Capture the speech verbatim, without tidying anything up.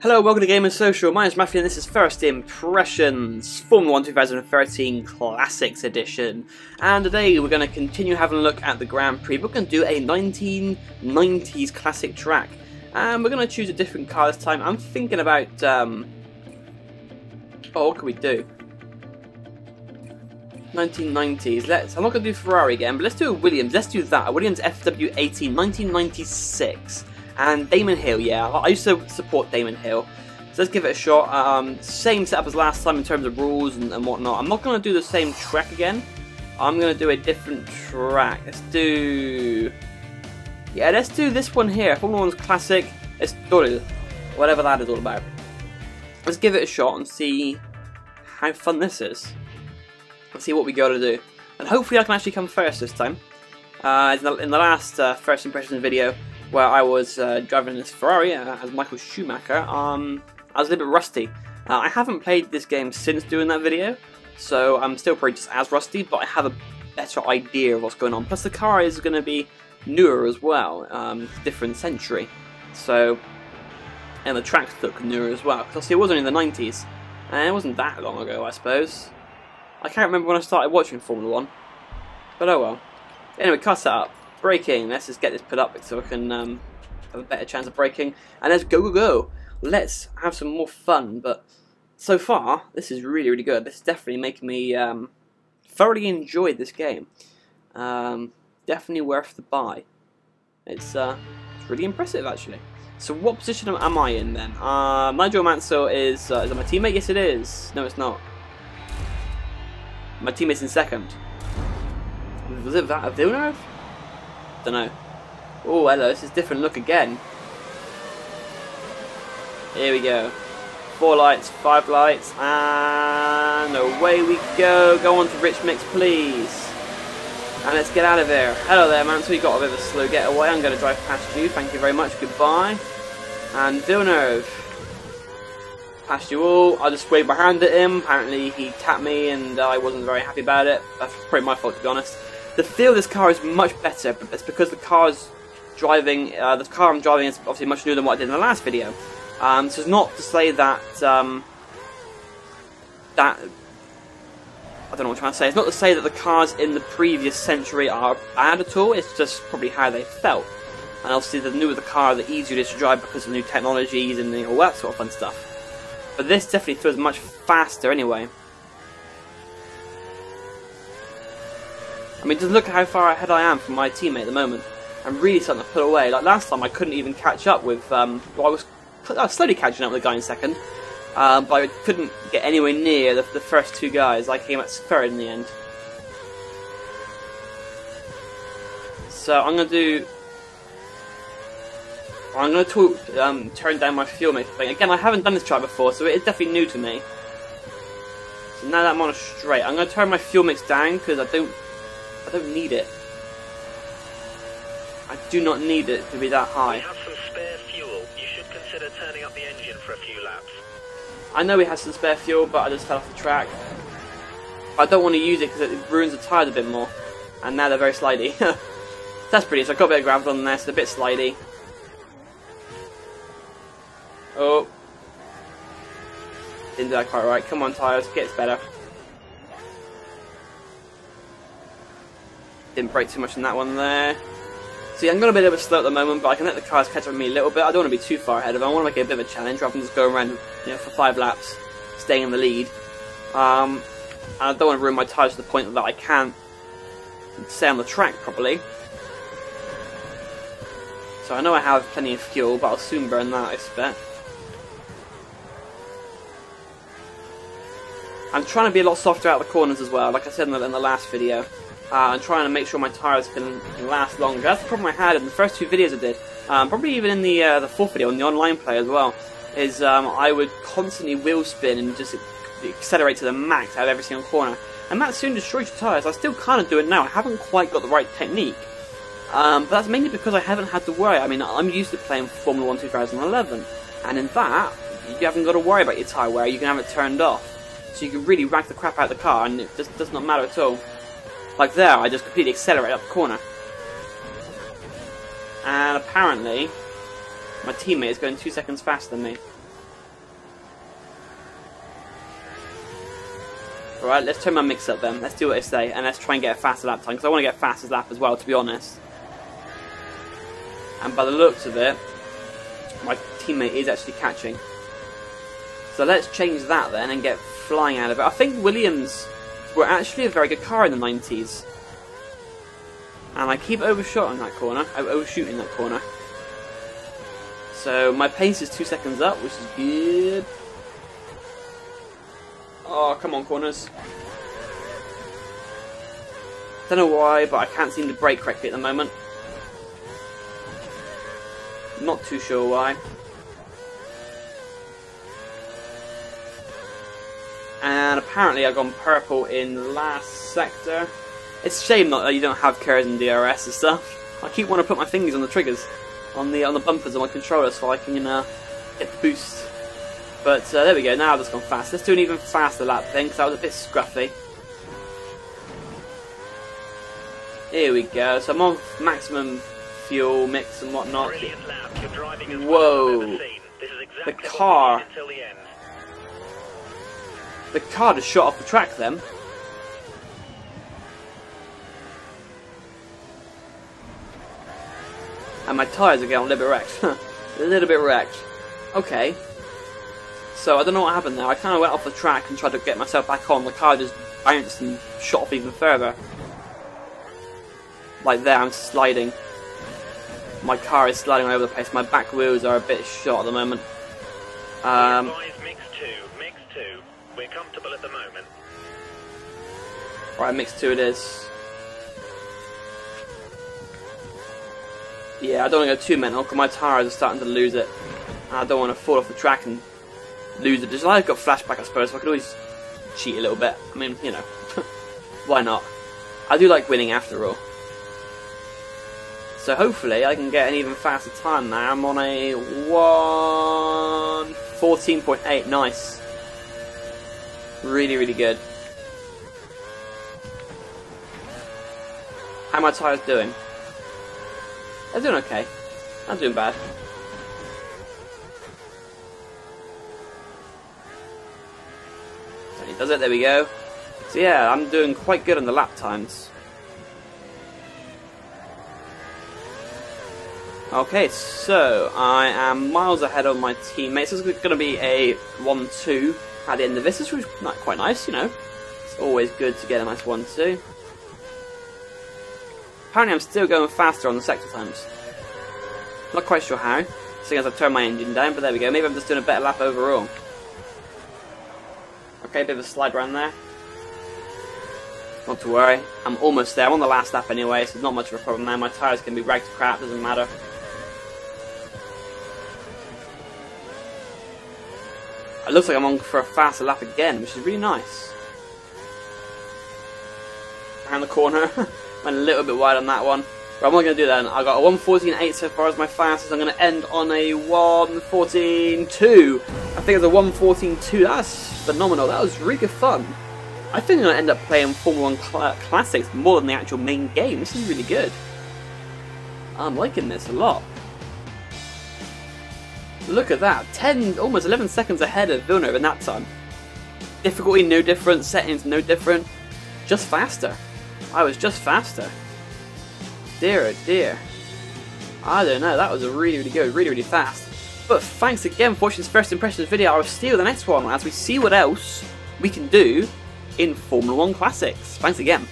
Hello, welcome to GamerSocial. My name's Matthew and this is First Impressions, Formula One twenty thirteen Classics Edition. And today we're going to continue having a look at the Grand Prix. We're going to do a nineteen nineties classic track. And we're going to choose a different car this time. I'm thinking about... Um... Oh, what can we do? nineteen nineties. Let's. I'm not going to do Ferrari again, but let's do a Williams. Let's do that. A Williams F W eighteen, nineteen ninety-six. And Damon Hill, yeah, I used to support Damon Hill, so let's give it a shot. Um, same setup as last time in terms of rules and, and whatnot. I'm not going to do the same track again. I'm going to do a different track. Let's do, yeah, let's do this one here. Formula One's Classic, it's whatever that is all about. Let's give it a shot and see how fun this is. Let's see what we got to do, and hopefully I can actually come first this time. Uh, in, the, in the last uh, First Impressions video, where I was uh, driving this Ferrari uh, as Michael Schumacher, um, I was a little bit rusty. Uh, I haven't played this game since doing that video, so I'm still probably just as rusty, but I have a better idea of what's going on. Plus the car is going to be newer as well, um, different century, so, and the tracks look newer as well, because obviously it was only in the nineties, and it wasn't that long ago, I suppose. I can't remember when I started watching Formula One, but oh well. Anyway, car setup. Braking, let's just get this put up so I can um, have a better chance of braking. And let's go, go, go. Let's have some more fun. But so far, this is really, really good. This is definitely making me um, thoroughly enjoy this game. Um, definitely worth the buy. It's, uh, it's really impressive, actually. So what position am I in, then? Uh, Nigel Mansell is, uh, is that my teammate? Yes, it is. No, it's not. My teammate's in second. Was it that of Villeneuve? Don't know. Oh, hello, this is a different look again. Here we go. Four lights, five lights, and away we go. Go on to Rich Mix, please. And let's get out of here. Hello there, man. So you got a bit of a slow getaway. I'm going to drive past you. Thank you very much. Goodbye. And Villeneuve. Past you all. I just waved my hand at him. Apparently he tapped me and I wasn't very happy about it. That's probably my fault, to be honest. The feel of this car is much better, but it's because the car's driving, uh, the car I'm driving is obviously much newer than what I did in the last video. Um, so it's not to say that, um, that, I don't know what I'm trying to say, it's not to say that the cars in the previous century are bad at all, it's just probably how they felt. And obviously the newer the car, the easier it is to drive because of the new technologies and all that sort of fun stuff. But this definitely feels much faster anyway. I mean, just look at how far ahead I am from my teammate at the moment. I'm really starting to pull away. Like last time, I couldn't even catch up with. Um, well, I was, I was slowly catching up with the guy in second, uh, but I couldn't get anywhere near the, the first two guys. I came at third in the end. So I'm gonna do. I'm gonna talk, um, turn down my fuel mixer thing again. I haven't done this track before, so it is definitely new to me. So now that I'm on a straight, I'm gonna turn my fuel mix down because I don't. I don't need it. I do not need it to be that high. We have some spare fuel. You should consider turning up the engine for a few laps. I know we have some spare fuel, but I just fell off the track. I don't want to use it because it ruins the tyres a bit more. And now they're very slidey. That's pretty. So I've got a bit of gravel on there, so they're a bit slidey. Oh. Didn't do that quite right. Come on, tyres. Gets better. Didn't brake too much on that one there. See, I'm going to be a little bit slow at the moment, but I can let the cars catch up with me a little bit. I don't want to be too far ahead of them. I want to make it a bit of a challenge rather than just going around, you know, for five laps, staying in the lead. Um, and I don't want to ruin my tyres to the point that I can't stay on the track properly. So I know I have plenty of fuel, but I'll soon burn that, I expect. I'm trying to be a lot softer out of the corners as well, like I said in the, in the last video. Uh, I'm trying to make sure my tyres can, can last longer. That's the problem I had in the first two videos I did, um, probably even in the uh, the fourth video on the online play as well, is um, I would constantly wheel spin and just accelerate to the max out of every single corner. And that soon destroys your tyres. I still kind of do it now. I haven't quite got the right technique. Um, but that's mainly because I haven't had to worry. I mean, I'm used to playing Formula One two thousand eleven. And in that, you haven't got to worry about your tyre wear. You can have it turned off. So you can really rack the crap out of the car and it just does not matter at all. Like there, I just completely accelerate up the corner. And apparently, my teammate is going two seconds faster than me. Alright, let's turn my mix up then. Let's do what they say, and let's try and get a faster lap time, because I want to get a faster lap as well, to be honest. And by the looks of it, my teammate is actually catching. So let's change that then and get flying out of it. I think Williams were actually a very good car in the nineties. And I keep overshooting that corner. I'm overshooting that corner. So my pace is two seconds up, which is good. Oh, come on, corners. Don't know why, but I can't seem to brake correctly at the moment. Not too sure why. And apparently I've gone purple in the last sector. It's a shame that you don't have curves and D R S and stuff. I keep wanting to put my fingers on the triggers, on the on the bumpers on my controller, so I can uh, get the boost. But uh, there we go. Now I've just gone fast. Let's do an even faster lap thing, because that was a bit scruffy. Here we go. So I'm on maximum fuel mix and whatnot. Whoa! The car. The car just shot off the track then. And my tyres are getting a little bit wrecked. A little bit wrecked. Okay. So I don't know what happened there. I kind of went off the track and tried to get myself back on. The car just bounced and shot off even further. Like there, I'm sliding. My car is sliding all over the place. My back wheels are a bit shot at the moment. Um... We're comfortable at the moment. Right, mix two it is. Yeah, I don't want to go too mental because my tyres are starting to lose it. And I don't want to fall off the track and lose it. Just like I've got flashback, I suppose, so I could always cheat a little bit. I mean, you know, why not? I do like winning after all. So hopefully I can get an even faster time now. I'm on a one fourteen point eight, nice. Really, really good. How are my tyres doing? They're doing okay. I'm doing bad. He does it, there we go. So yeah, I'm doing quite good on the lap times. Okay, so I am miles ahead of my teammates. This is going to be a one two. At the end of this, this was quite nice, you know. It's always good to get a nice one two. Apparently I'm still going faster on the sector times. Not quite sure how, seeing as I've turned my engine down, but there we go. Maybe I'm just doing a better lap overall. Okay, a bit of a slide round there. Not to worry, I'm almost there. I'm on the last lap anyway, so it's not much of a problem now. My tyres can be ragged to crap, doesn't matter. It looks like I'm on for a faster lap again, which is really nice. Around the corner, went a little bit wide on that one. But I'm not going to do that. I got a one fourteen point eight so far as my fastest. I'm going to end on a one fourteen point two. I think it's a one fourteen point two. That's phenomenal. That was really good fun. I think I'm going to end up playing Formula One cl Classics more than the actual main game. This is really good. I'm liking this a lot. Look at that, ten, almost eleven seconds ahead of Villeneuve in that time. Difficulty no different, settings no different, just faster. I was just faster. Dear oh dear. I don't know, that was a really, really good, really, really fast. But thanks again for watching this First Impressions video. I'll see you in the next one as we see what else we can do in Formula One Classics. Thanks again.